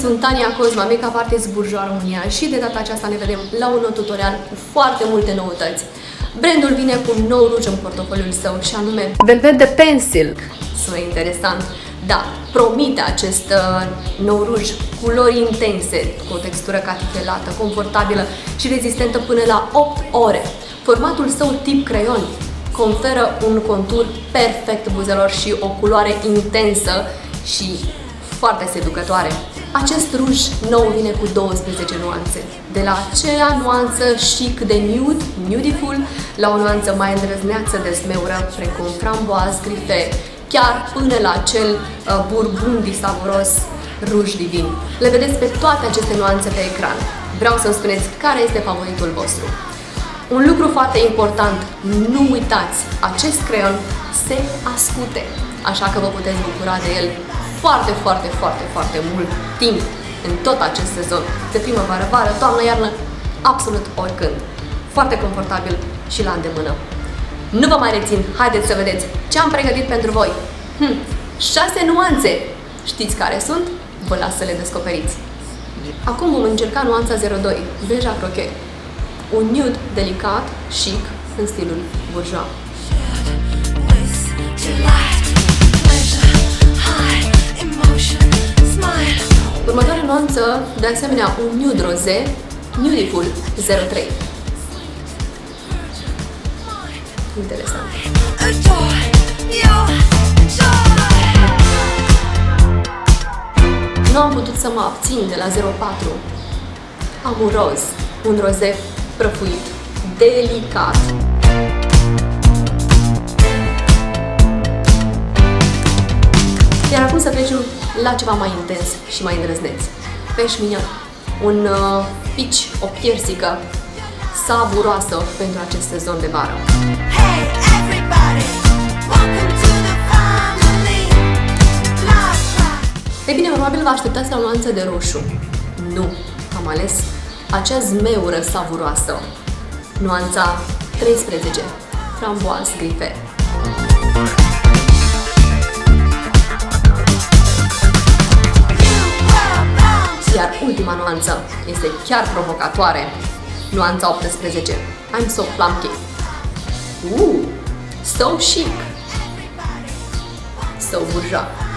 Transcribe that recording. sunt Tania Cosma, make-up artist Bourjois România și de data aceasta ne vedem la un nou tutorial cu foarte multe noutăți. Brandul vine cu un nou ruj în portofoliul său și anume Velvet The Pencil. Sună interesant, da, promite acest nou ruj culori intense, cu o textură catifelată, confortabilă și rezistentă până la 8 ore. Formatul său tip creion conferă un contur perfect buzelor și o culoare intensă și foarte seducătoare. Acest ruj nou vine cu 12 nuanțe, de la aceea nuanță chic de nude, nudiful, la o nuanță mai îndrăzneață de zmeură, precum framboaz, grife, chiar până la cel burgundi savuros, ruj divin. Le vedeți pe toate aceste nuanțe pe ecran. Vreau să-mi spuneți care este favoritul vostru. Un lucru foarte important, nu uitați, acest creion se ascute, așa că vă puteți bucura de el foarte, foarte, foarte, foarte mult timp în tot acest sezon, de primăvară, vară, toamnă, iarnă, absolut oricând. Foarte confortabil și la îndemână. Nu vă mai rețin, haideți să vedeți ce am pregătit pentru voi. 6 nuanțe! Știți care sunt? Vă las să le descoperiți. Acum vom încerca nuanța 02, Beja Croquet. Un nude delicat, chic, în stilul bourgeois. Următoarea nuanță, de asemenea, un nude roze, nudiful 03. Interesant. Nu am putut să mă abțin de la 04. Am un roz, un roze prăfuit, delicat. Iar acum să trecem la ceva mai intens și mai îndrăzneț. Peșmina, un pici, o piersică savuroasă pentru acest sezon de vară. Hey, ei bine, probabil vă așteptați la o nuanță de roșu. Nu, am ales acea zmeură savuroasă. Nuanța 13, framboaz grife. Iar ultima nuanță este chiar provocatoare. Nuanța 18, I'm so plumpy. So chic, so bourgeois.